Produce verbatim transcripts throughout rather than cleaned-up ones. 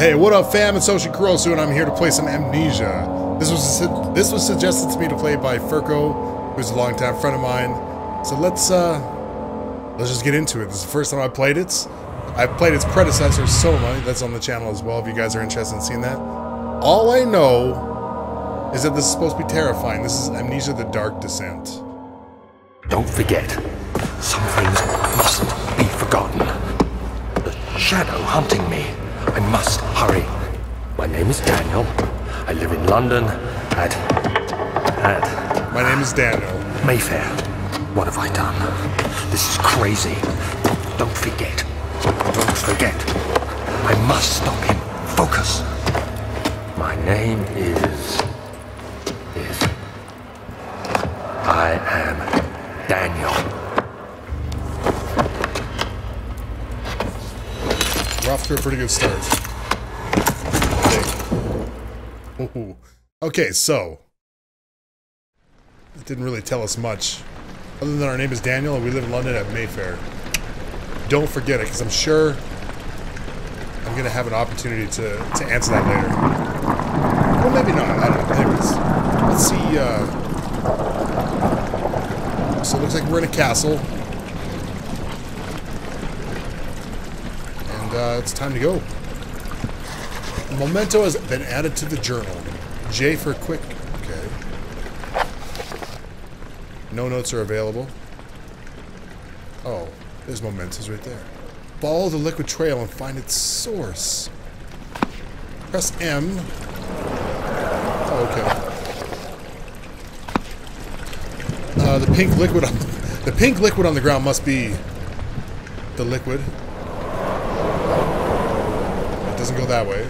Hey, what up fam, it's Oshikorosu and I'm here to play some Amnesia. This was this was suggested to me to play by Furco, who's a longtime friend of mine. So let's uh, let's just get into it. This is the first time I played it. I've played its predecessor, Soma, that's on the channel as well if you guys are interested in seeing that. All I know is that this is supposed to be terrifying. This is Amnesia: The Dark Descent. Don't forget, some things mustn't be forgotten. The shadow hunting me. I must hurry. My name is Daniel. I live in London at... at... My name is Daniel. Mayfair. What have I done? This is crazy. Don't forget. Don't forget. I must stop him. Focus. My name is... is... I am Daniel. We're off to a pretty good start. Okay, okay so. It didn't really tell us much. Other than our name is Daniel and we live in London at Mayfair. Don't forget it, because I'm sure I'm going to have an opportunity to, to answer that later. Well, maybe not. I don't know. Anyways, let's see. Uh, so it looks like we're in a castle. Uh, it's time to go. Memento has been added to the journal. J for quick. Okay. No notes are available. Oh, there's mementos right there. Follow the liquid trail and find its source. Press M. Oh, okay. Uh, the pink liquid. On, the pink liquid on the ground must be the liquid. Doesn't go that way.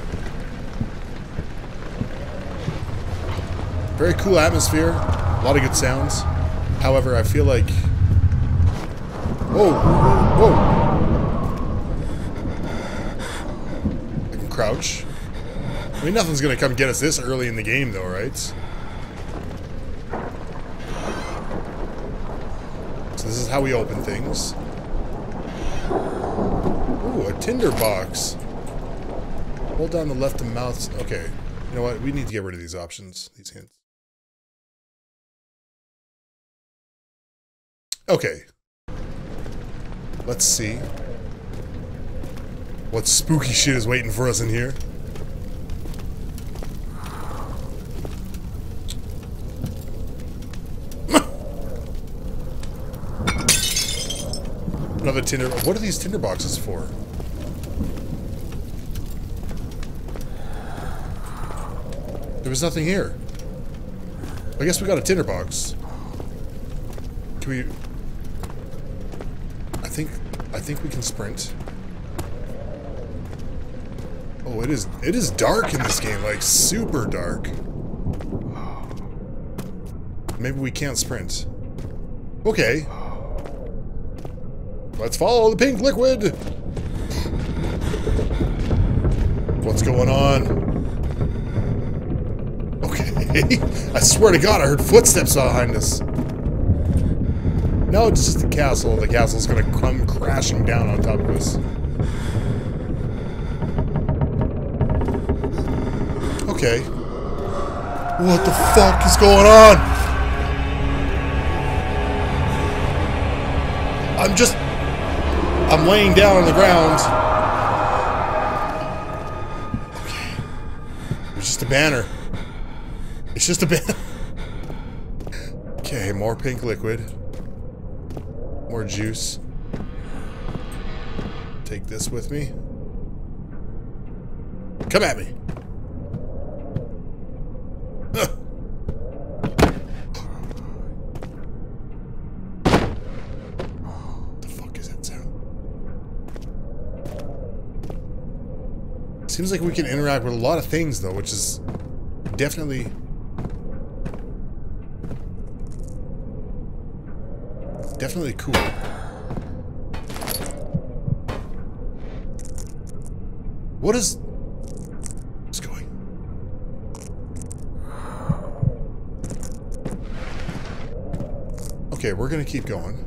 Very cool atmosphere. A lot of good sounds. However, I feel like... Whoa! Whoa! I can crouch. I mean, nothing's gonna come get us this early in the game, though, right? So this is how we open things. Ooh, a tinder box. Hold down the left to mouse. Okay, you know what? We need to get rid of these options, these hints. Okay. Let's see what spooky shit is waiting for us in here. Another tinder. What are these tinder boxes for? There was nothing here. I guess we got a tinderbox. Can we... I think... I think we can sprint. Oh, it is... It is dark in this game. Like, super dark. Maybe we can't sprint. Okay. Let's follow the pink liquid! What's going on? I swear to God, I heard footsteps behind us. No, it's just the castle. The castle's gonna come crashing down on top of us. Okay. What the fuck is going on? I'm just... I'm laying down on the ground. Okay. It's just a banner. It's just a bit. Okay, more pink liquid. More juice. Take this with me. Come at me. What the fuck is that sound? Seems like we can interact with a lot of things though, which is definitely... Definitely cool. What is... What's going? Okay, we're gonna keep going.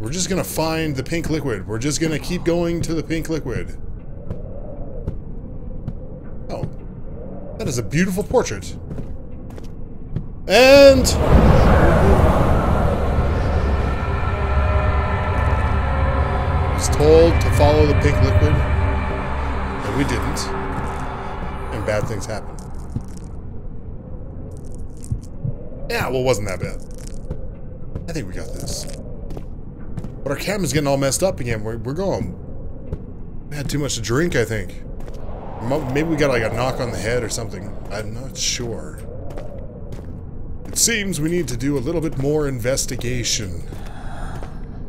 We're just gonna find the pink liquid. We're just gonna keep going to the pink liquid. That is a beautiful portrait. And... I was told to follow the pink liquid, but we didn't. And bad things happened. Yeah, well, it wasn't that bad. I think we got this. But our camera's getting all messed up again. We're, we're going... We had too much to drink, I think. Maybe we got like a knock on the head or something. I'm not sure. It seems we need to do a little bit more investigation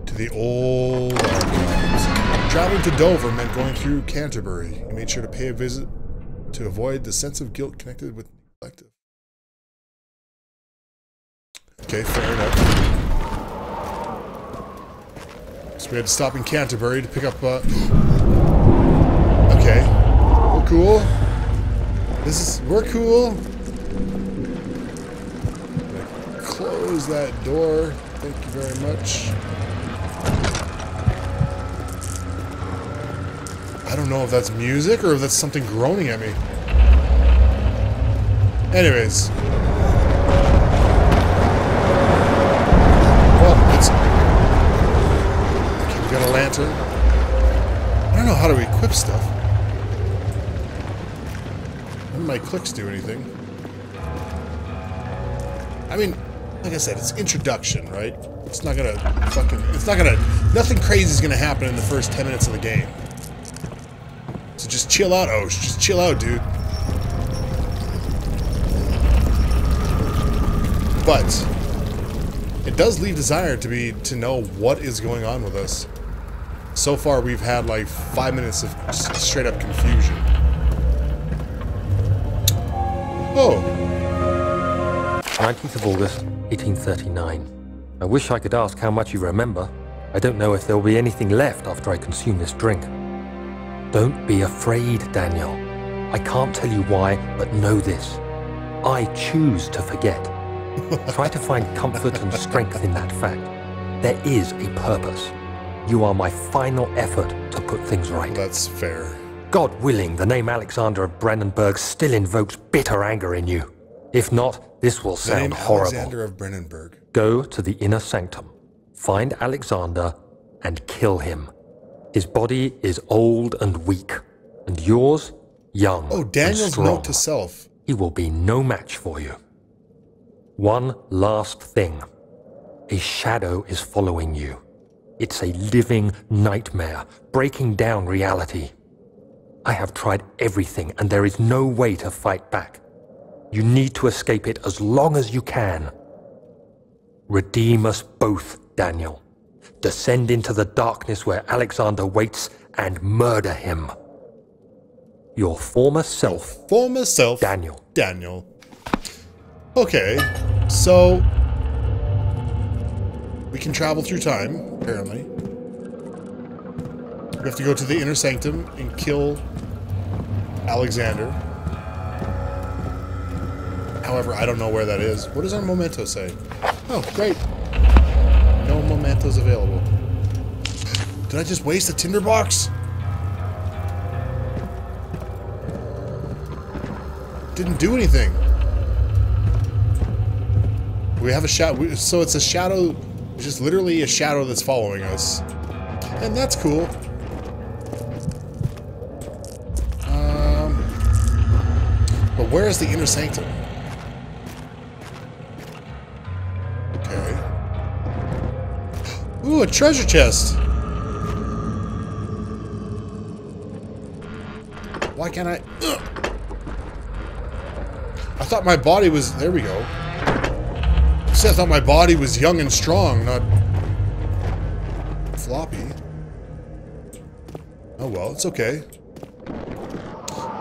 to the old archives. Traveling to Dover meant going through Canterbury. We made sure to pay a visit to avoid the sense of guilt connected with neglect. Okay, fair enough. So we had to stop in Canterbury to pick up, uh... okay. We're cool. This is... We're cool. I'm gonna close that door. Thank you very much. I don't know if that's music or if that's something groaning at me. Anyways. Got a lantern. I don't know how to equip stuff. None of my clicks do anything. I mean, like I said, it's introduction, right? It's not gonna fucking... It's not gonna... Nothing crazy is gonna happen in the first ten minutes of the game. So just chill out, Osh. Just chill out, dude. But it does leave desire to be... to know what is going on with us. So far, we've had like five minutes of straight-up confusion. Oh. nineteenth of August, eighteen thirty-nine. I wish I could ask how much you remember. I don't know if there will be anything left after I consume this drink. Don't be afraid, Daniel. I can't tell you why, but know this. I choose to forget. Try to find comfort and strength in that fact. There is a purpose. You are my final effort to put things right. That's fair. God willing, the name Alexander of Brennenburg still invokes bitter anger in you. If not, this will sound the name horrible. Alexander of Brennenburg. Go to the inner sanctum. Find Alexander and kill him. His body is old and weak, and yours, young and strong. Oh, Daniel's note to self. He will be no match for you. One last thing. A shadow is following you. It's a living nightmare, breaking down reality. I have tried everything, and there is no way to fight back. You need to escape it as long as you can. Redeem us both, Daniel. Descend into the darkness where Alexander waits and murder him. Your former self. Your former self. Daniel. Daniel. Okay, so... we can travel through time, apparently. We have to go to the inner sanctum and kill Alexander. However, I don't know where that is. What does our memento say? Oh, great. No mementos available. Did I just waste a tinderbox? Didn't do anything. We have a shadow, so it's a shadow... It's just literally a shadow that's following us. And that's cool. Um, but where is the inner sanctum? Okay. Ooh, a treasure chest! Why can't I... Ugh. I thought my body was... There we go. I thought my body was young and strong, not floppy. Oh well, it's okay.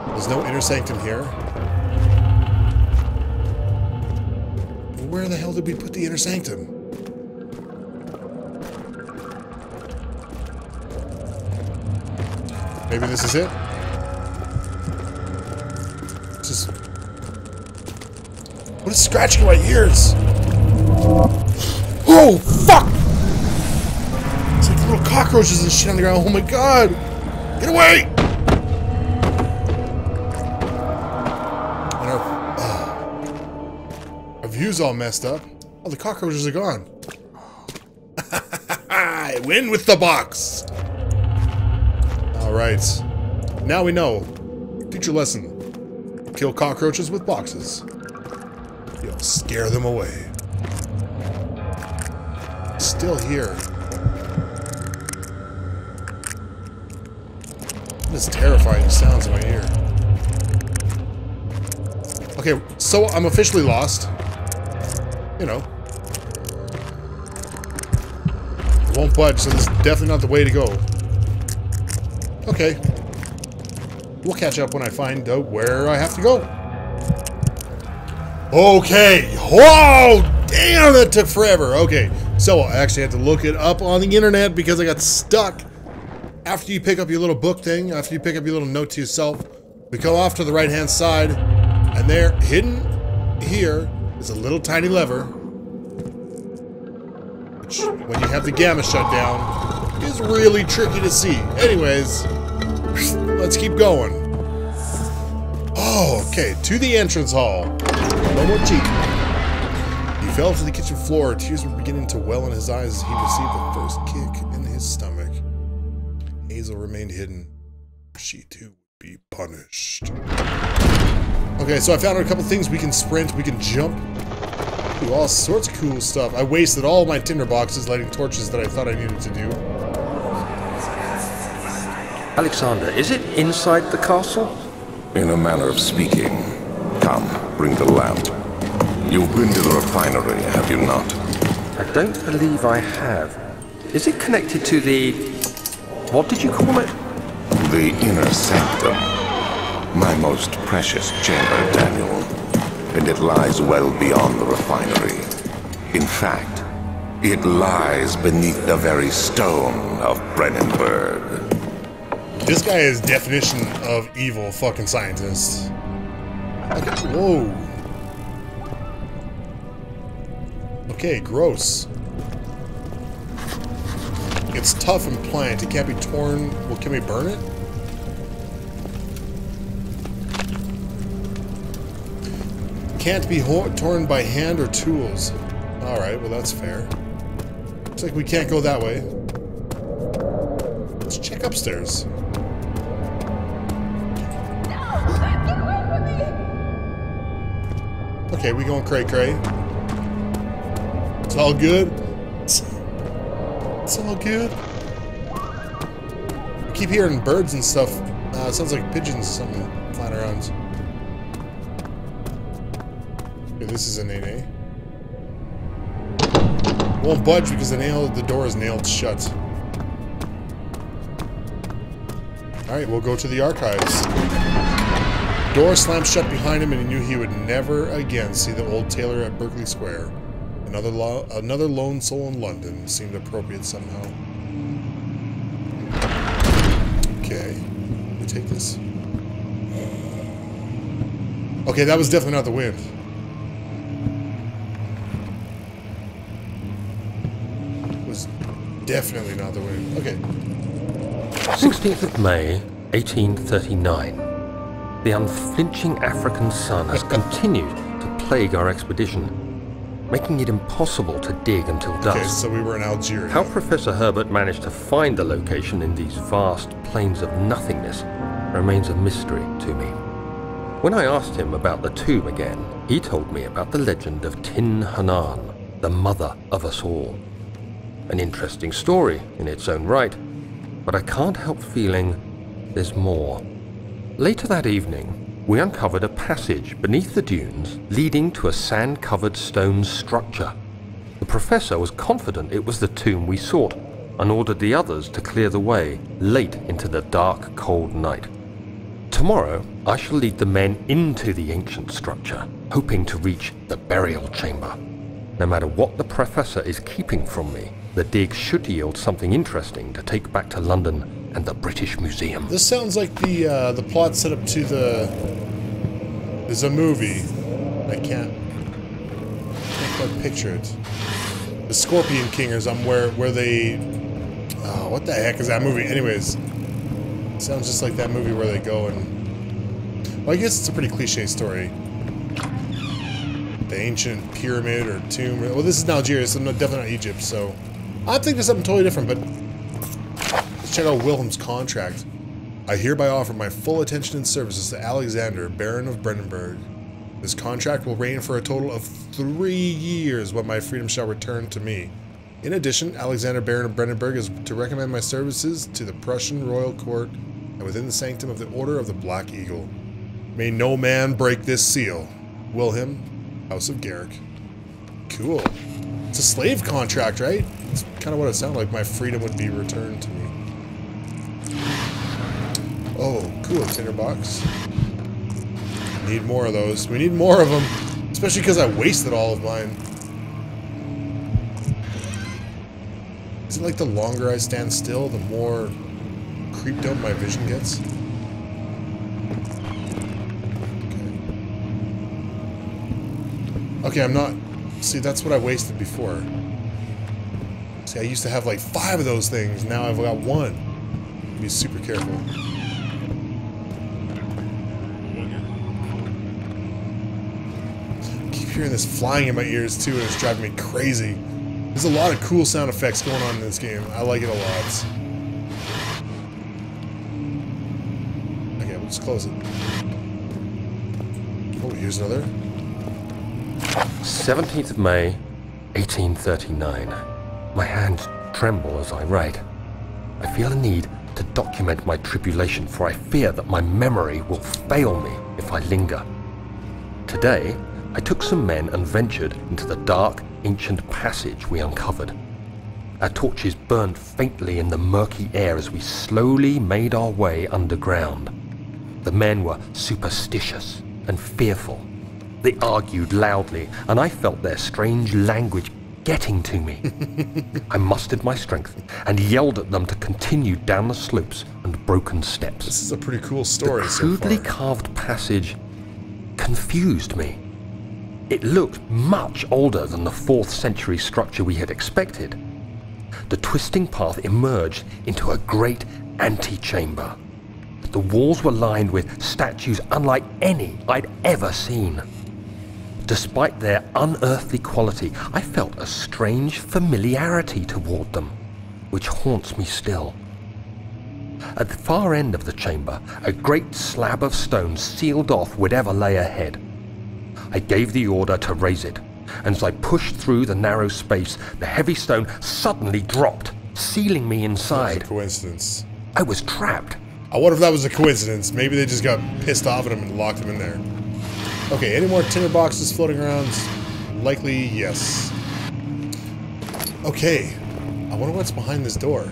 There's no inner sanctum here. Where the hell did we put the inner sanctum? Maybe this is it? It's just... What is scratching my ears? Oh, fuck! It's like little cockroaches and shit on the ground. Oh my god! Get away! I shoe's all messed up. Oh, the cockroaches are gone. I win with the box! Alright. Now we know. Teacher lesson. Kill cockroaches with boxes. You'll scare them away. Still here. This terrifying sounds in my ear. Okay, so I'm officially lost. You know. It won't budge, so this is definitely not the way to go. Okay. We'll catch up when I find out where I have to go. Okay. Oh, damn, that took forever. Okay, so I actually had to look it up on the internet because I got stuck. After you pick up your little book thing, after you pick up your little note to yourself, we go off to the right-hand side, and there, hidden here, is a little tiny lever, which, when you have the gamma shut down, is really tricky to see. Anyways, let's keep going. Oh, okay, to the entrance hall. No more cheating. He fell to the kitchen floor. Tears were beginning to well in his eyes as he received the first kick in his stomach. Hazel remained hidden. She too would be punished. Okay, so I found out a couple things. We can sprint, we can jump. Do all sorts of cool stuff. I wasted all my tinder boxes lighting torches that I thought I needed to do. Alexander, is it inside the castle? In a manner of speaking. Come, bring the lamp. You've been to the refinery, have you not? I don't believe I have. Is it connected to the... what did you call it? The inner sanctum. My most precious chamber, Daniel. And it lies well beyond the refinery. In fact, it lies beneath the very stone of Brennenburg. This guy is definition of evil fucking scientist. Whoa. Okay, gross. It's tough and pliant. It can't be torn. Well, can we burn it? Can't be torn by hand or tools. Alright, well that's fair. Looks like we can't go that way. Let's check upstairs. No! Get away from me! Okay, we going cray-cray. It's all good. It's all good. I keep hearing birds and stuff. Uh, it sounds like pigeons something flying around. Okay, this is a nail. Won't budge because the nail, the door is nailed shut. All right, we'll go to the archives. Door slammed shut behind him, and he knew he would never again see the old tailor at Berkeley Square. Another, lo another lone soul in London seemed appropriate somehow. Okay, let me take this. Okay, that was definitely not the wind. It was definitely not the wind. Okay. sixteenth of May, eighteen thirty-nine. The unflinching African sun has continued to plague our expedition, making it impossible to dig until dusk. Okay, so we were in Algeria. How Professor Herbert managed to find the location in these vast plains of nothingness remains a mystery to me. When I asked him about the tomb again, he told me about the legend of Tin Hanan, the mother of us all. An interesting story in its own right, but I can't help feeling there's more. Later that evening, we uncovered a passage beneath the dunes leading to a sand-covered stone structure. The professor was confident it was the tomb we sought and ordered the others to clear the way late into the dark, cold night. Tomorrow, I shall lead the men into the ancient structure, hoping to reach the burial chamber. No matter what the professor is keeping from me, the dig should yield something interesting to take back to London and the British Museum. This sounds like the uh, the plot set up to the... There's a movie. I can't... I can't quite picture it. The Scorpion Kingers, um, where, where they... Oh, what the heck is that movie? Anyways. Sounds just like that movie where they go and... Well, I guess it's a pretty cliche story. the ancient pyramid or tomb. Well, this is Nigeria, so definitely not Egypt, so... I think there's something totally different, but... Let's check out Wilhelm's contract. I hereby offer my full attention and services to Alexander, Baron of Brennenburg. This contract will reign for a total of three years when my freedom shall return to me. In addition, Alexander, Baron of Brennenburg, is to recommend my services to the Prussian royal court and within the sanctum of the Order of the Black Eagle. May no man break this seal. Wilhelm, House of Garrick. Cool. It's a slave contract, right? It's kind of what it sounded like. My freedom would be returned to me. Oh, cool. Tinder box. Need more of those. We need more of them. Especially because I wasted all of mine. Is it like the longer I stand still, the more creeped out my vision gets? Okay. Okay, I'm not... See, that's what I wasted before. See, I used to have like five of those things. Now I've got one. Be super careful. I keep hearing this flying in my ears too, and it's driving me crazy. There's a lot of cool sound effects going on in this game. I like it a lot. Okay, we'll just close it. Oh, here's another. seventeenth of May, eighteen thirty-nine. My hands tremble as I write. I feel a need to document my tribulation, for I fear that my memory will fail me if I linger. Today, I took some men and ventured into the dark, ancient passage we uncovered. Our torches burned faintly in the murky air as we slowly made our way underground. The men were superstitious and fearful. They argued loudly, and I felt their strange language getting to me. I mustered my strength and yelled at them to continue down the slopes and broken steps. This is a pretty cool story so far. The crudely carved passage confused me. It looked much older than the fourth century structure we had expected. The twisting path emerged into a great antechamber. The walls were lined with statues unlike any I'd ever seen. Despite their unearthly quality, I felt a strange familiarity toward them, which haunts me still. At the far end of the chamber, a great slab of stone sealed off whatever lay ahead. I gave the order to raise it, and as I pushed through the narrow space, the heavy stone suddenly dropped, sealing me inside. That was a coincidence. I was trapped. I wonder if that was a coincidence. Maybe they just got pissed off at him and locked him in there. Okay, any more tinder boxes floating around? Likely, yes. Okay, I wonder what's behind this door.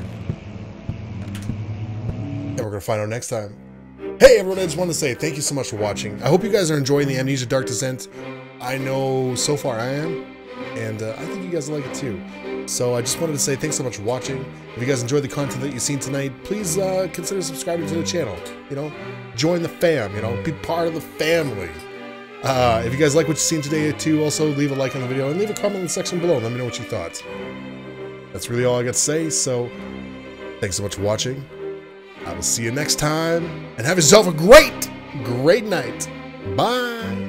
And we're gonna find out next time. Hey everyone, I just want to say thank you so much for watching. I hope you guys are enjoying the Amnesia Dark Descent. I know so far I am, and uh, I think you guys will like it too. So I just wanted to say thanks so much for watching. If you guys enjoyed the content that you've seen tonight, please uh, consider subscribing to the channel. You know, join the fam, you know, be part of the family. Uh, if you guys like what you've seen today too, also leave a like on the video and leave a comment in the section below and let me know what you thought. That's really all I got to say, so thanks so much for watching. I will see you next time, and have yourself a great, great night. Bye.